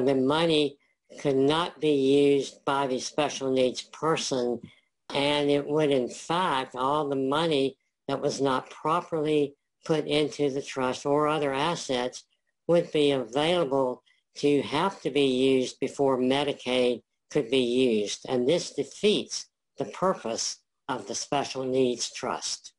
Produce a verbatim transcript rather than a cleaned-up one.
The money could not be used by the special needs person, and it would, in fact, all the money that was not properly put into the trust or other assets would be available to have to be used before Medicaid could be used. And this defeats the purpose of the special needs trust.